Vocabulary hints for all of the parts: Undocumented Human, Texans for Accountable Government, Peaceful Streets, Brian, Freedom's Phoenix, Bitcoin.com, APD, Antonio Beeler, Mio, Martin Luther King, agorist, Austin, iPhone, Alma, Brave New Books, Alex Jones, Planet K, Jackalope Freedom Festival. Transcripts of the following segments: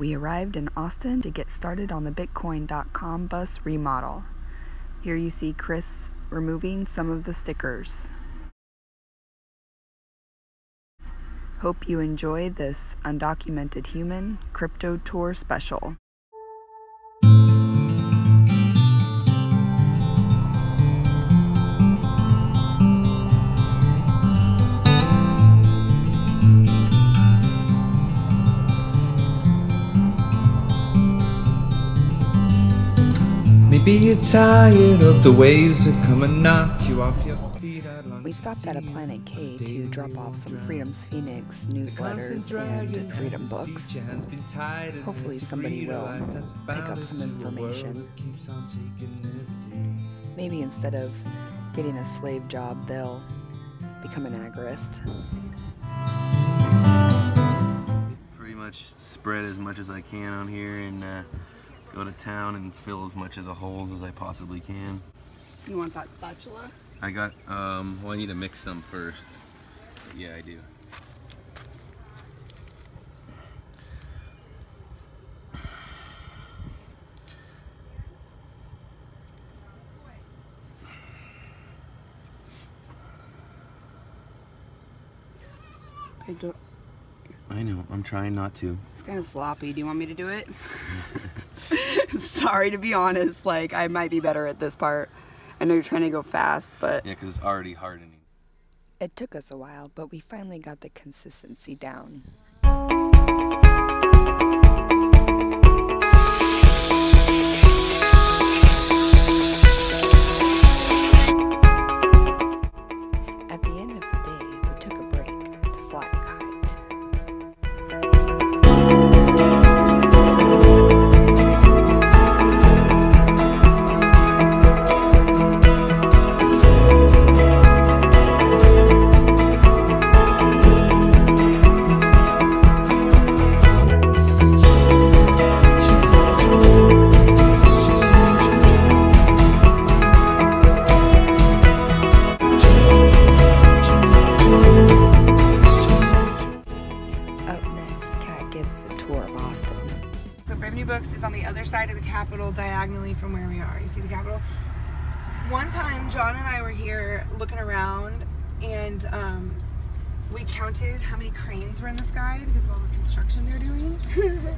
We arrived in Austin to get started on the Bitcoin.com bus remodel. Here you see Chris removing some of the stickers. Hope you enjoy this Undocumented Human Crypto Tour Special. Maybe you're tired of the waves that come and knock you off your feet. We stopped at a Planet K to drop off some Freedom's Phoenix newsletters and Freedom books. Hopefully somebody will pick up some information. Maybe instead of getting a slave job, they'll become an agorist. Pretty much spread as much as I can on here and go to town and fill as much of the holes as I possibly can. You want that spatula? I got, well, I need to mix them first. Yeah, I do. I don't... I know, I'm trying not to. It's kind of sloppy. Do you want me to do it? Sorry, to be honest, like, I might be better at this part. I know you're trying to go fast, but... Yeah, because it's already hardening. It took us a while, but we finally got the consistency down. At the end of the day, we took a break to fly a kite. Diagonally from where we are. You see the Capitol? One time John and I were here looking around and we counted how many cranes were in the sky because of all the construction they're doing.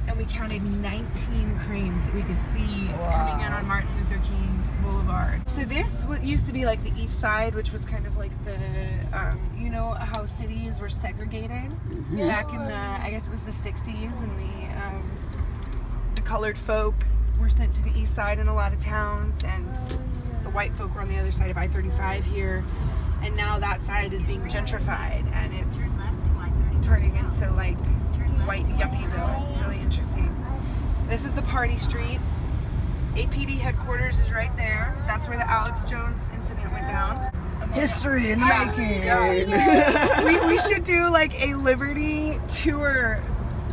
And we counted 19 cranes that we could see coming in on Martin Luther King Boulevard. So this used to be like the east side, which was kind of like the, you know how cities were segregated back in the, I guess it was the 60s, and the colored folk were sent to the east side in a lot of towns, and the white folk were on the other side of I-35 here, and now that side is being gentrified and it's turning into like white yuppieville. It's really interesting. This is the party street. APD headquarters is right there. That's where the Alex Jones incident went down. History in the making. Yeah. we should do like a Liberty tour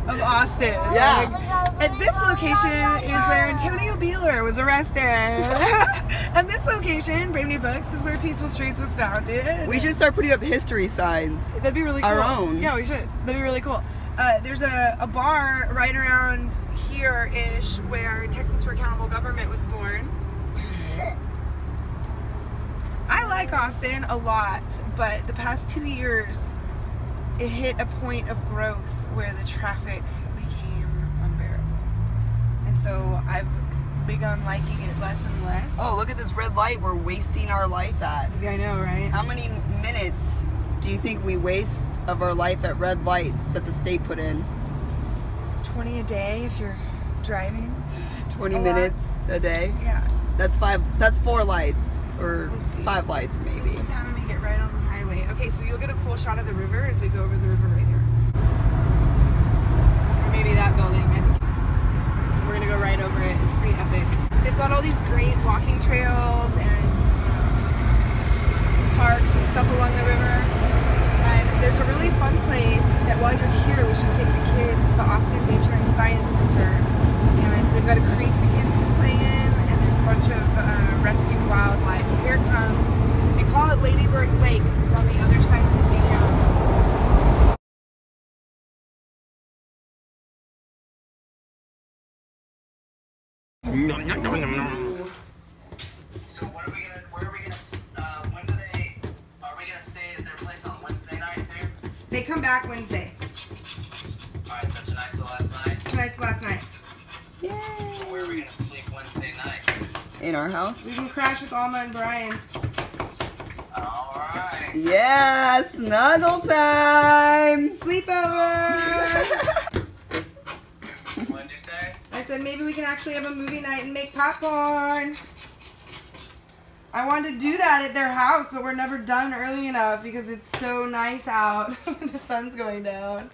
of Austin. Yeah. Like, at this location is where Antonio Beeler was arrested. And this location, Brave New Books, is where Peaceful Streets was founded. We should start putting up history signs. That'd be really cool. Our own. Yeah, we should. That'd be really cool. There's a bar right around here-ish where Texans for Accountable Government was born. I like Austin a lot, but the past 2 years, it hit a point of growth where the traffic became unbearable. And so I've begun liking it less and less. Oh, look at this red light we're wasting our life at. Yeah, I know, right? How many minutes do you think we waste of our life at red lights that the state put in? 20 a day if you're driving. 20 minutes a day? Yeah. That's 4 lights, or 5 lights maybe. This is having me get right on the highway. Okay, so you'll get a cool shot of the river as we go over the river right here. Maybe that building. I think we're gonna go right over it. It's pretty epic. They've got all these great walking trails and parks and stuff along the river. And there's a really fun place that while you're here, we should take the kids. It's the Austin Nature and Science Center. And they've got a creek the kids can play in, and there's a bunch of rescued wildlife. So here it comes. They call it Ladybird Lake because it's on the other side of the Mio. So are we gonna stay at their place on Wednesday night there? They come back Wednesday. Alright, so tonight's the last night? Tonight's the last night. Yay! So where are we gonna sleep Wednesday night? In our house. We can crash with Alma and Brian. Alright. Yeah, snuggle time! Sleepover! What'd you say? I said maybe we can actually have a movie night and make popcorn. I wanted to do that at their house, but we're never done early enough because it's so nice out when the sun's going down.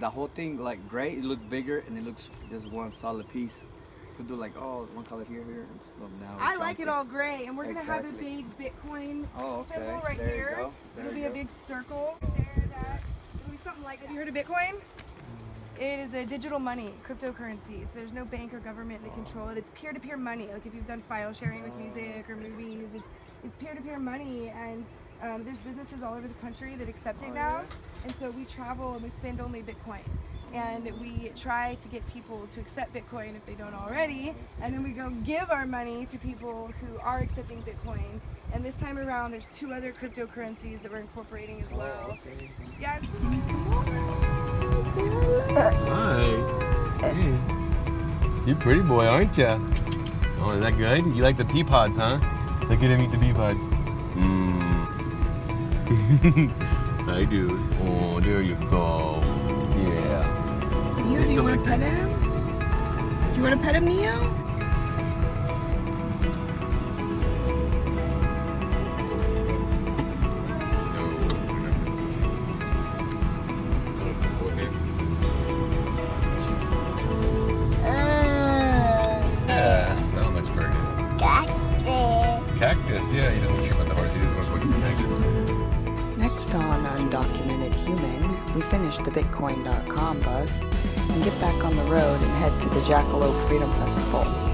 The whole thing like gray, it looks bigger and it looks just one solid piece. Could do like, oh, one color here. Now I like it all gray, and we're gonna have a big Bitcoin symbol right there here. It'll be a big circle. It'll be something like that. Have you heard of Bitcoin? It is a digital money, cryptocurrency. So there's no bank or government that control it. It's peer-to-peer money. Like if you've done file sharing with music or movies, it's peer-to-peer money, and there's businesses all over the country that accept it now. And so we travel and we spend only Bitcoin. And we try to get people to accept Bitcoin if they don't already. And then we go give our money to people who are accepting Bitcoin. And this time around, there's two other cryptocurrencies that we're incorporating as well. Yes. Hi. Hey. You're a pretty boy, aren't you? Oh, is that good? You like the pea pods, huh? Look at him eat the pea pods. I do. Oh, there you go. Yeah. Mio, do you want to pet him? Do you want to pet him, Mio? That one looks pretty. Cactus. Cactus, yeah. He doesn't care about the horse. He just wants to look at the cactus. Next on Undocumented Human, we finish the Bitcoin.com bus and get back on the road and head to the Jackalope Freedom Festival.